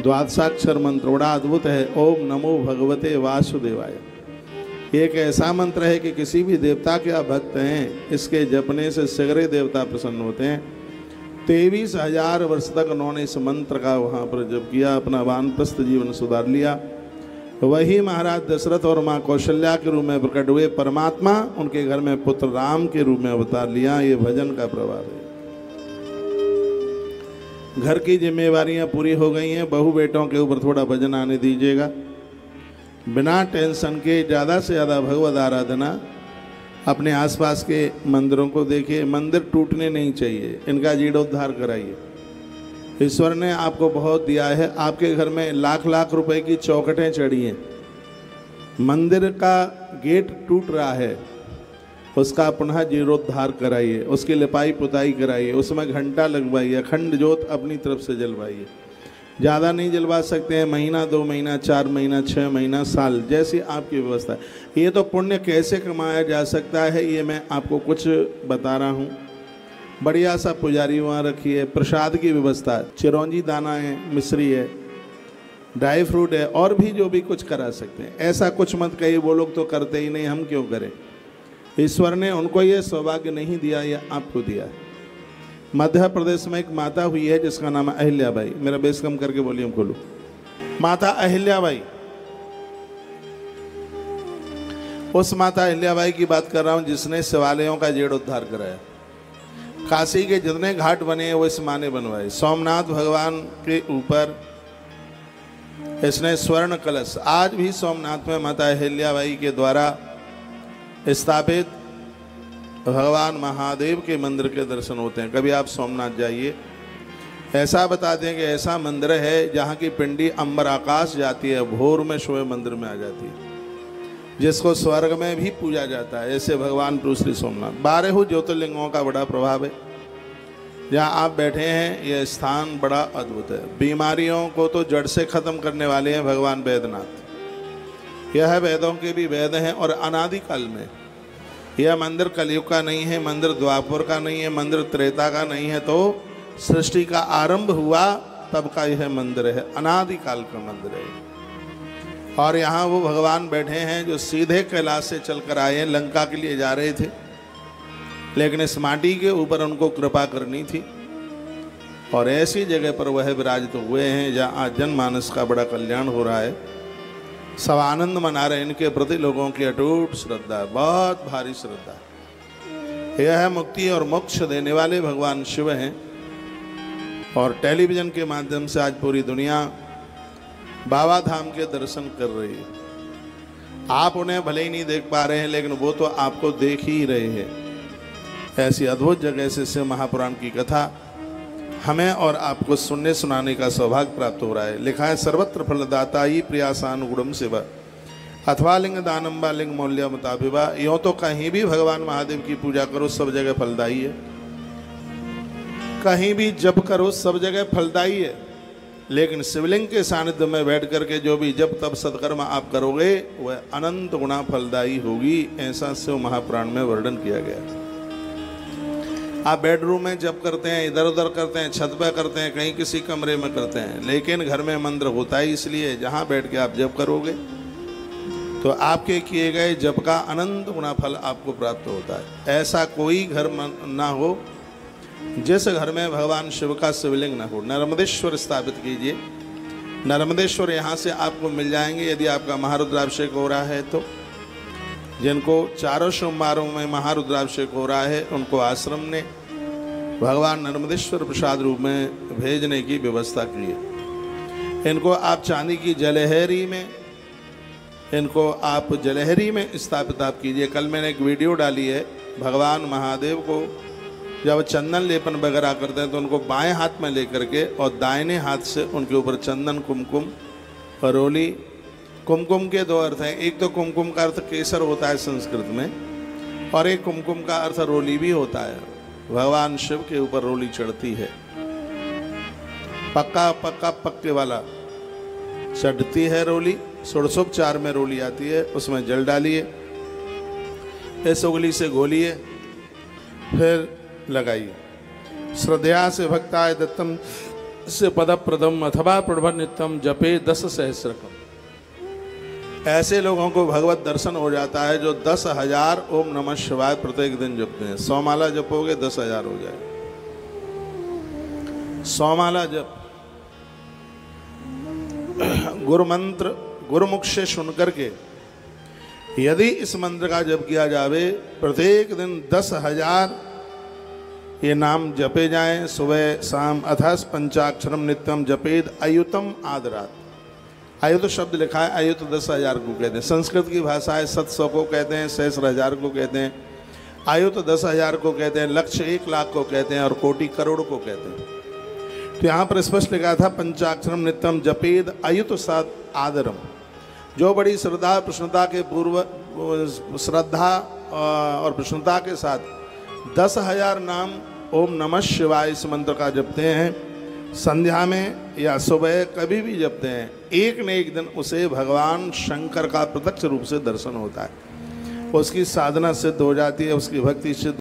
द्वादशाक्षर मंत्र बड़ा अद्भुत है। ओम नमो भगवते वासुदेवाय। एक ऐसा मंत्र है कि किसी भी देवता के आप भक्त हैं, इसके जपने से सगरे देवता प्रसन्न होते हैं। 23,000 वर्ष तक उन्होंने इस मंत्र का वहाँ पर जप किया, अपना वानप्रस्थ जीवन सुधार लिया। वही महाराज दशरथ और माँ कौशल्या के रूप में प्रकट हुए परमात्मा, उनके घर में पुत्र राम के रूप में अवतार लिया। ये भजन का प्रभाव है। घर की जिम्मेवारियां पूरी हो गई हैं, बहू बेटों के ऊपर थोड़ा भजन आने दीजिएगा। बिना टेंशन के ज़्यादा से ज़्यादा भगवत आराधना, अपने आसपास के मंदिरों को देखिए। मंदिर टूटने नहीं चाहिए, इनका जीर्णोद्धार कराइए। ईश्वर ने आपको बहुत दिया है, आपके घर में लाख लाख रुपए की चौखटें चढ़ी हैं, मंदिर का गेट टूट रहा है, उसका पुनः जीर्णोद्धार कराइए, उसकी लिपाई पुताई कराइए, उसमें घंटा लगवाइए, अखंड ज्योत अपनी तरफ से जलवाइए। ज़्यादा नहीं जलवा सकते हैं, महीना, 2 महीना, 4 महीना, 6 महीना, साल, जैसी आपकी व्यवस्था है। ये तो पुण्य कैसे कमाया जा सकता है, ये मैं आपको कुछ बता रहा हूँ। बढ़िया सा पुजारी वहाँ रखिए, प्रसाद की व्यवस्था, चिरौंजी दाना है, मिश्री है, ड्राई फ्रूट है, और भी जो भी कुछ करा सकते हैं। ऐसा कुछ मत कहिए वो लोग तो करते ही नहीं, हम क्यों करें। ईश्वर ने उनको ये सौभाग्य नहीं दिया, यह आपको दिया है। मध्य प्रदेश में एक माता हुई है जिसका नाम है अहिल्याबाई। मेरा बेस कम करके वॉल्यूम खोलो। माता अहिल्याबाई, उस माता अहिल्याबाई की बात कर रहा हूँ जिसने शिवालयों का जीर्णोद्धार कराया। काशी के जितने घाट बने हैं वो इस माँ ने बनवाए। सोमनाथ भगवान के ऊपर इसने स्वर्ण कलश, आज भी सोमनाथ में माता अहिल्याबाई के द्वारा स्थापित भगवान महादेव के मंदिर के दर्शन होते हैं। कभी आप सोमनाथ जाइए, ऐसा बताते हैं कि ऐसा मंदिर है जहाँ की पिंडी अंबर आकाश जाती है, भोर में सुबह मंदिर में आ जाती है, जिसको स्वर्ग में भी पूजा जाता है। ऐसे भगवान श्री सोमनाथ 12 ज्योतिर्लिंगों का बड़ा प्रभाव है। जहाँ आप बैठे हैं यह स्थान बड़ा अद्भुत है। बीमारियों को तो जड़ से ख़त्म करने वाले हैं भगवान वैद्यनाथ। यह वेदों के भी वेद हैं और अनादिकाल में। यह मंदिर कलयुग का नहीं है, मंदिर द्वापर का नहीं है, मंदिर त्रेता का नहीं है, तो सृष्टि का आरंभ हुआ तब का यह मंदिर है, अनादिकाल का मंदिर है। और यहाँ वो भगवान बैठे हैं जो सीधे कैलाश से चलकर आए हैं, लंका के लिए जा रहे थे, लेकिन इस माटी के ऊपर उनको कृपा करनी थी और ऐसी जगह पर वह विराजित हुए हैं जहाँ जनमानस का बड़ा कल्याण हो रहा है। सब आनंद मना रहे, इनके प्रति लोगों की अटूट श्रद्धा, बहुत भारी श्रद्धा। यह मुक्ति और मोक्ष देने वाले भगवान शिव हैं। और टेलीविज़न के माध्यम से आज पूरी दुनिया बाबा धाम के दर्शन कर रही है। आप उन्हें भले ही नहीं देख पा रहे हैं, लेकिन वो तो आपको देख ही रहे हैं। ऐसी अद्भुत जगह से महापुराण की कथा हमें और आपको सुनने सुनाने का सौभाग्य प्राप्त हो रहा है। लिखा है सर्वत्र फलदाता ही प्रियासानुगुणम सेवा अथवा लिंग दानम व लिंग मौल्य मुताबिबा। यों तो कहीं भी भगवान महादेव की पूजा करो सब जगह फलदायी है, कहीं भी जप करो सब जगह फलदायी है, लेकिन शिवलिंग के सानिध्य में बैठ करके जो भी जप तप सत्कर्म आप करोगे वह अनंत गुणा फलदायी होगी। ऐसा शिव महापुराण में वर्णन किया गया है। आप बेडरूम में जप करते हैं, इधर उधर करते हैं, छत पर करते हैं, कहीं किसी कमरे में करते हैं, लेकिन घर में मंदिर होता ही इसलिए जहाँ बैठ के आप जप करोगे तो आपके किए गए जप का अनंत गुना फल आपको प्राप्त होता है। ऐसा कोई घर ना हो जिस घर में भगवान शिव का शिवलिंग ना हो। नर्मदेश्वर स्थापित कीजिए, नर्मदेश्वर यहाँ से आपको मिल जाएंगे यदि आपका महारुद्राभिषेक हो रहा है तो। जिनको चारों सोमवारों में महारुद्राभिषेक हो रहा है उनको आश्रम ने भगवान नर्मदेश्वर प्रसाद रूप में भेजने की व्यवस्था की है। इनको आप चांदी की जलहरी में, इनको आप जलहरी में स्थापित आप कीजिए। कल मैंने एक वीडियो डाली है, भगवान महादेव को जब चंदन लेपन वगैरह करते हैं तो उनको बाएं हाथ में लेकर के और दाहिने हाथ से उनके ऊपर चंदन कुमकुम रोली। कुमकुम के दो अर्थ हैं, एक तो कुमकुम का अर्थ केसर होता है संस्कृत में, और एक कुमकुम का अर्थ रोली भी होता है। भगवान शिव के ऊपर रोली चढ़ती है, पक्का पक्का पक्के वाला चढ़ती है रोली। षोडशोपचार में रोली आती है, उसमें जल डालिए, इस उंगली से घोलिए, फिर लगाइए। श्रद्धा से भक्ताय दत्तम से पदप्रदम अथवा प्रभनितम जपे 10 सहस्रकम। ऐसे लोगों को भगवत दर्शन हो जाता है जो 10,000 ओम नमः शिवाय प्रत्येक दिन जपते हैं। 100 माला जपोगे 10,000 हो जाएगा। 100 माला जप, गुरु मंत्र गुरुमुख से सुनकर के यदि इस मंत्र का जप किया जावे प्रत्येक दिन 10,000 ये नाम जपे जाएं सुबह शाम। अथास पंचाक्षरम नित्यम जपेद आयुतम आदरात। आयुत शब्द लिखा है, आयुत 10,000 को कहते हैं। संस्कृत की भाषा है, 700 को कहते हैं, सहस्र हजार को कहते हैं, आयुत 10,000 को कहते हैं, लक्ष्य 1,00,000 को कहते हैं और कोटि करोड़ को कहते हैं। तो यहाँ पर स्पष्ट लिखा था पंचाक्षरम नित्यम जपेद आयुत सात आदरम। जो बड़ी श्रद्धा प्रसन्नता के पूर्व श्रद्धा और प्रसन्नता के साथ 10,000 नाम ओम नमः शिवाय इस मंत्र का जपते हैं संध्या में या सुबह कभी भी जपते हैं, एक न एक दिन उसे भगवान शंकर का प्रत्यक्ष रूप से दर्शन होता है, उसकी साधना सिद्ध हो जाती है, उसकी भक्ति सिद्ध